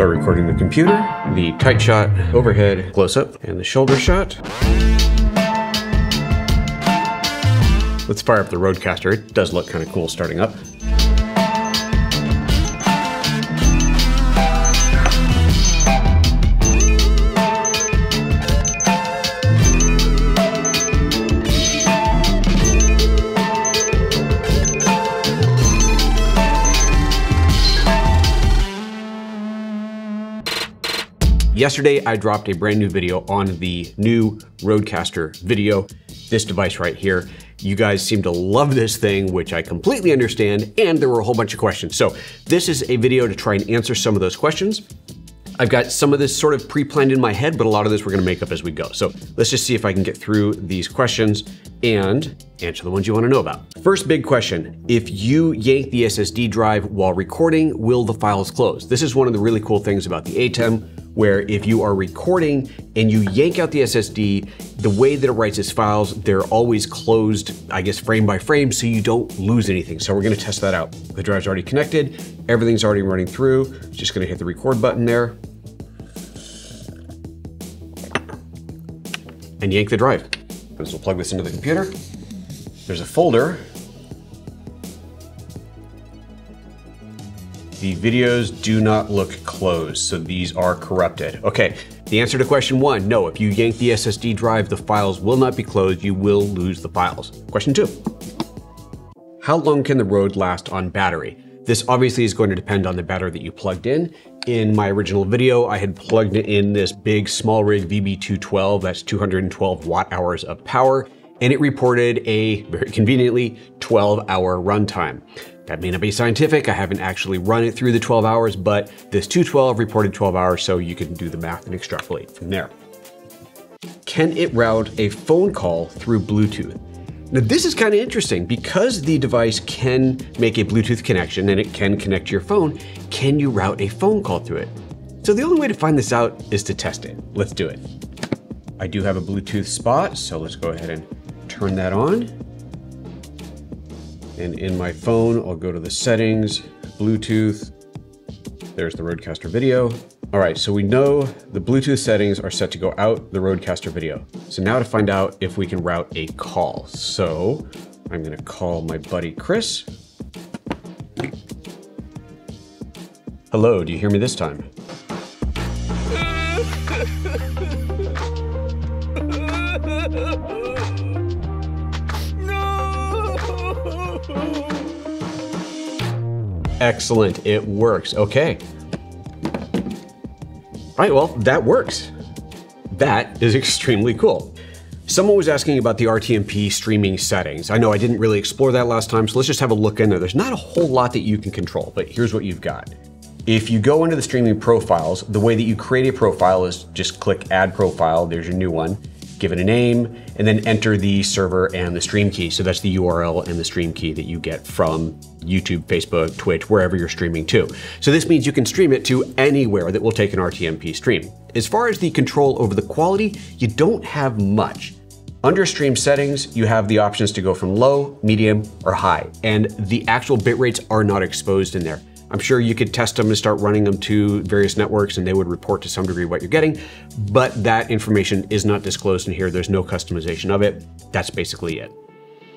start recording the computer, the tight shot, overhead, close-up, and the shoulder shot. Let's fire up the RØDECaster. It does look kind of cool starting up. Yesterday, I dropped a brand new video on the new RØDECaster video, this device right here. You guys seem to love this thing, which I completely understand, and there were a whole bunch of questions. So this is a video to try and answer some of those questions. I've got some of this sort of pre-planned in my head, but a lot of this we're gonna make up as we go. So let's just see if I can get through these questions and answer the ones you wanna know about. First big question, if you yank the SSD drive while recording, will the files close? This is one of the really cool things about the ATEM, where if you are recording and you yank out the SSD, the way that it writes its files, they're always closed, I guess, frame by frame, so you don't lose anything. So we're gonna test that out. The drive's already connected, everything's already running through. Just gonna hit the record button there and yank the drive. So we'll plug this into the computer. There's a folder. The videos do not look closed, so these are corrupted. Okay, the answer to question one, no, if you yank the SSD drive, the files will not be closed, you will lose the files. Question two, how long can the RØDE last on battery? This obviously is going to depend on the battery that you plugged in. In my original video, I had plugged in this big SmallRig VB212, that's 212 watt hours of power, and it reported a, very conveniently, 12-hour runtime. That may not be scientific, I haven't actually run it through the 12 hours, but this 212 reported 12 hours, so you can do the math and extrapolate from there. Can it route a phone call through Bluetooth? Now this is kind of interesting because the device can make a Bluetooth connection and it can connect to your phone, can you route a phone call through it? So the only way to find this out is to test it. Let's do it. I do have a Bluetooth spot, so let's go ahead and turn that on. And in my phone, I'll go to the settings, Bluetooth. There's the RØDECaster video. All right, so we know the Bluetooth settings are set to go out the RØDECaster video. So now to find out if we can route a call. So I'm gonna call my buddy, Chris. Hello, do you hear me this time? Excellent, it works, okay. All right, well, that works. That is extremely cool. Someone was asking about the RTMP streaming settings. I know I didn't really explore that last time, so let's just have a look in there. There's not a whole lot that you can control, but here's what you've got. If you go into the streaming profiles, the way that you create a profile is just click add profile, there's your new one, give it a name, and then enter the server and the stream key. So that's the URL and the stream key that you get from YouTube, Facebook, Twitch, wherever you're streaming to. So this means you can stream it to anywhere that will take an RTMP stream. As far as the control over the quality, you don't have much. Under stream settings, you have the options to go from low, medium, or high, and the actual bit rates are not exposed in there. I'm sure you could test them and start running them to various networks and they would report to some degree what you're getting, but that information is not disclosed in here. There's no customization of it. That's basically it.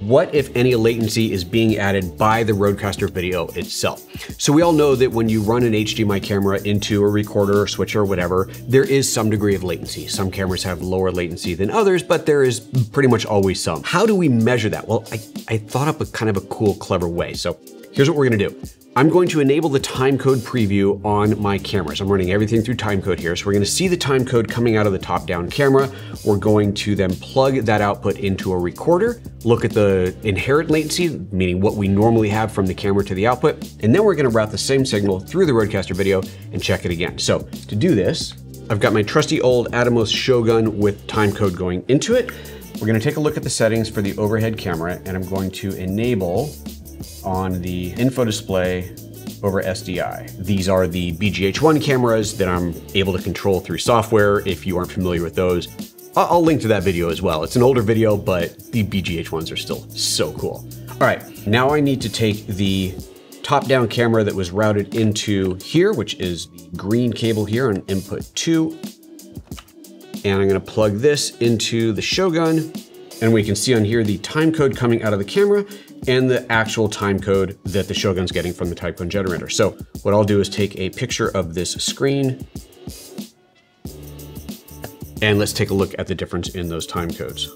What, if any, latency is being added by the RØDECaster video itself? So we all know that when you run an HDMI camera into a recorder or switcher or whatever, there is some degree of latency. Some cameras have lower latency than others, but there is pretty much always some. How do we measure that? Well, I thought up a kind of a cool, clever way. So here's what we're gonna do. I'm going to enable the timecode preview on my cameras. I'm running everything through timecode here. So we're gonna see the timecode coming out of the top-down camera. We're going to then plug that output into a recorder, look at the inherent latency, meaning what we normally have from the camera to the output, and then we're gonna route the same signal through the RØDECaster video and check it again. So to do this, I've got my trusty old Atomos Shogun with timecode going into it. We're gonna take a look at the settings for the overhead camera, and I'm going to enable on the info display over SDI. These are the BGH1 cameras that I'm able to control through software. If you aren't familiar with those, I'll link to that video as well. It's an older video, but the BGH1s are still so cool. All right, now I need to take the top-down camera that was routed into here, which is the green cable here on input 2. And I'm gonna plug this into the Shogun, and we can see on here the time code coming out of the camera and the actual time code that the Shogun's getting from the Typhoon generator. So what I'll do is take a picture of this screen, and let's take a look at the difference in those time codes.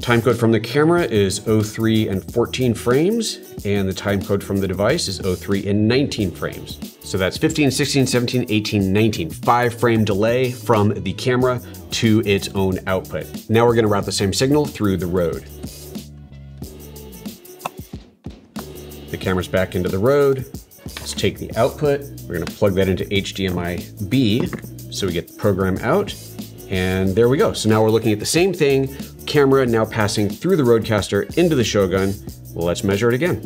Time code from the camera is 03 and 14 frames, and the time code from the device is 03 and 19 frames. So that's 15, 16, 17, 18, 19, 5 frame delay from the camera to its own output. Now we're gonna route the same signal through the RØDE. The camera's back into the RØDE. Let's take the output. We're gonna plug that into HDMI B so we get the program out. And there we go. So now we're looking at the same thing, camera now passing through the RØDECaster into the Shogun. Let's measure it again.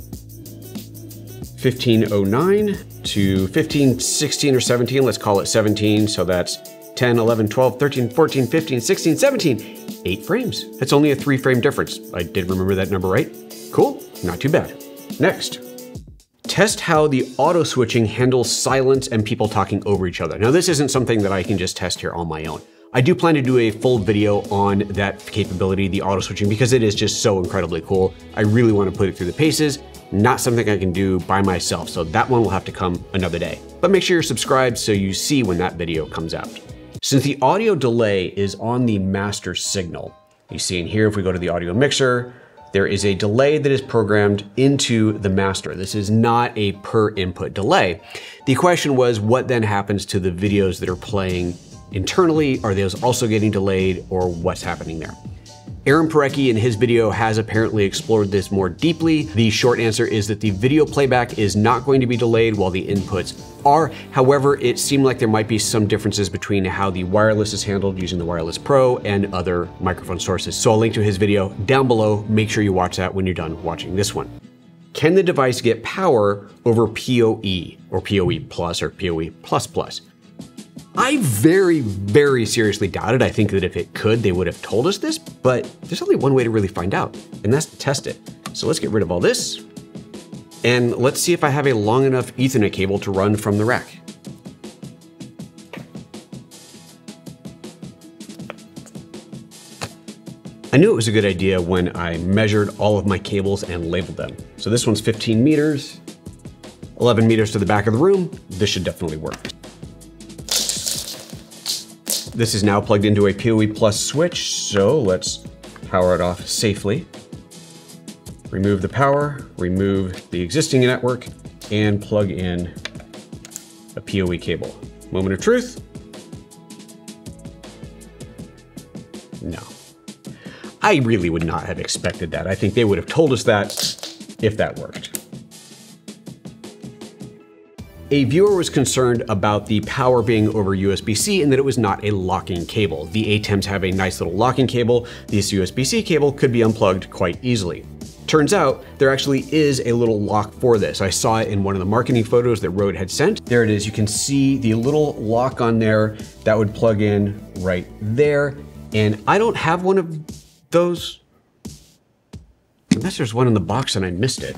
1509 to 15, 16 or 17, let's call it 17. So that's 10, 11, 12, 13, 14, 15, 16, 17, 8 frames. That's only a 3 frame difference. I did remember that number right. Cool, not too bad. Next. Test how the auto switching handles silence and people talking over each other. Now this isn't something that I can just test here on my own. I do plan to do a full video on that capability, the auto switching, because it is just so incredibly cool. I really want to put it through the paces, not something I can do by myself. So that one will have to come another day, but make sure you're subscribed so you see when that video comes out. Since the audio delay is on the master signal, you see in here, if we go to the audio mixer, there is a delay that is programmed into the master. This is not a per input delay. The question was, what then happens to the videos that are playing internally? Are those also getting delayed, or what's happening there? Aaron Parecki in his video has apparently explored this more deeply. The short answer is that the video playback is not going to be delayed while the inputs are. However, it seemed like there might be some differences between how the wireless is handled using the Wireless Pro and other microphone sources. So I'll link to his video down below. Make sure you watch that when you're done watching this one. Can the device get power over PoE or PoE plus or PoE plus plus? I very, very seriously doubt it. I think that if it could, they would have told us this, but there's only one way to really find out, and that's to test it. So let's get rid of all this, and let's see if I have a long enough Ethernet cable to run from the rack. I knew it was a good idea when I measured all of my cables and labeled them. So this one's 15 meters, 11 meters to the back of the room. This should definitely work. This is now plugged into a PoE plus switch, so let's power it off safely. Remove the power, remove the existing network, and plug in a PoE cable. Moment of truth. No. I really would not have expected that. I think they would have told us that if that worked. A viewer was concerned about the power being over USB-C and that it was not a locking cable. The ATEMs have a nice little locking cable. This USB-C cable could be unplugged quite easily. Turns out there actually is a little lock for this. I saw it in one of the marketing photos that RØDE had sent. There it is. You can see the little lock on there that would plug in right there. And I don't have one of those, unless there's one in the box and I missed it.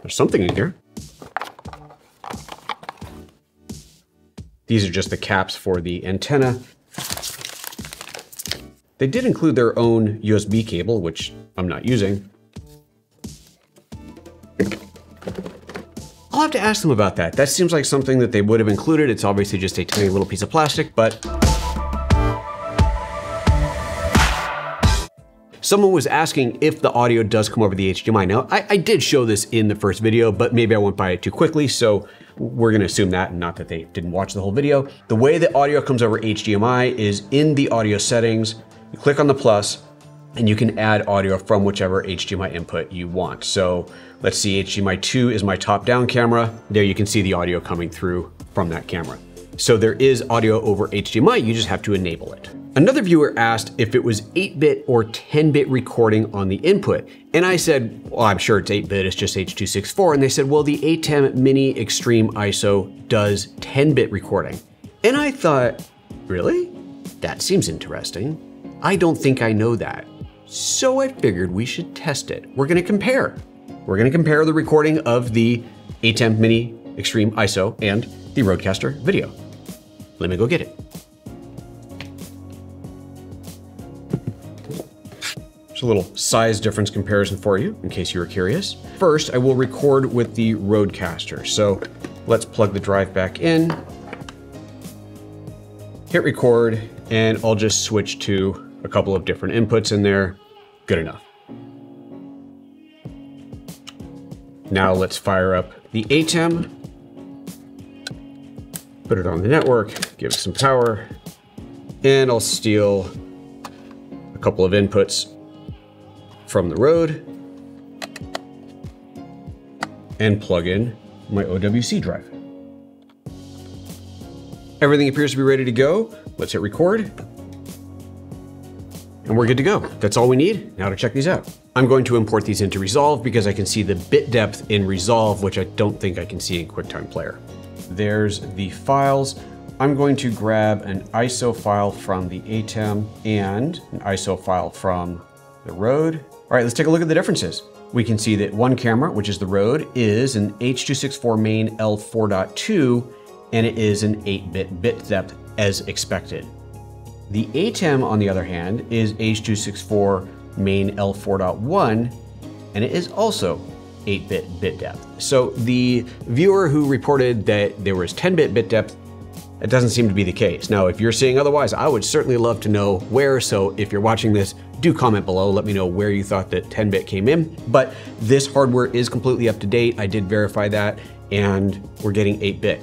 There's something in here. These are just the caps for the antenna. They did include their own USB cable, which I'm not using. I'll have to ask them about that. That seems like something that they would have included. It's obviously just a tiny little piece of plastic, but someone was asking if the audio does come over the HDMI. Now, I did show this in the first video, but maybe I went by it too quickly, so we're gonna assume that, and not that they didn't watch the whole video. The way the audio comes over HDMI is in the audio settings, you click on the plus, and you can add audio from whichever HDMI input you want. So let's see, HDMI 2 is my top-down camera. There you can see the audio coming through from that camera. So there is audio over HDMI, you just have to enable it. Another viewer asked if it was 8-bit or 10-bit recording on the input. And I said, well, I'm sure it's 8-bit, it's just H.264. And they said, well, the ATEM Mini Extreme ISO does 10-bit recording. And I thought, really? That seems interesting. I don't think I know that. So I figured we should test it. We're gonna compare. we're going to compare the recording of the ATEM Mini Extreme ISO and the RØDECaster video. Let me go get it. There's a little size difference comparison for you in case you were curious. First, I will record with the RØDECaster. So let's plug the drive back in, hit record, and I'll just switch to a couple of different inputs in there. Good enough. Now let's fire up the ATEM, put it on the network, give it some power, and I'll steal a couple of inputs from the RØDE and plug in my OWC drive. Everything appears to be ready to go. Let's hit record. And we're good to go. That's all we need. Now to check these out. I'm going to import these into Resolve because I can see the bit depth in Resolve, which I don't think I can see in QuickTime Player. There's the files. I'm going to grab an ISO file from the ATEM and an ISO file from the RØDE. All right, let's take a look at the differences. We can see that one camera, which is the RØDE, is an H.264 main L4.2, and it is an 8-bit bit depth as expected. The ATEM, on the other hand, is H.264 main L4.1, and it is also 8-bit bit depth. So the viewer who reported that there was 10-bit bit depth, that doesn't seem to be the case. Now, if you're seeing otherwise, I would certainly love to know where, so if you're watching this, do comment below, let me know where you thought that 10-bit came in. But this hardware is completely up to date, I did verify that, and we're getting 8-bit.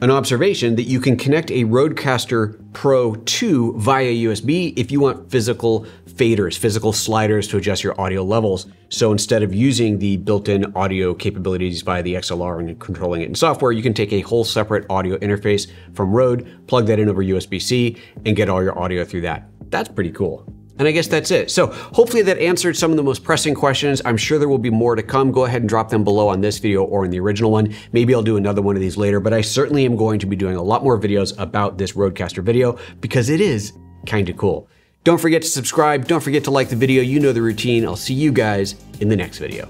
An observation that you can connect a RØDECaster Pro 2 via USB if you want physical faders, physical sliders to adjust your audio levels. So instead of using the built-in audio capabilities via the XLR and controlling it in software, you can take a whole separate audio interface from RØDE, plug that in over USB-C, and get all your audio through that. That's pretty cool. And I guess that's it. So hopefully that answered some of the most pressing questions. I'm sure there will be more to come. Go ahead and drop them below on this video or in the original one. Maybe I'll do another one of these later, but I certainly am going to be doing a lot more videos about this RØDECaster video because it is kind of cool. Don't forget to subscribe. Don't forget to like the video. You know the routine. I'll see you guys in the next video.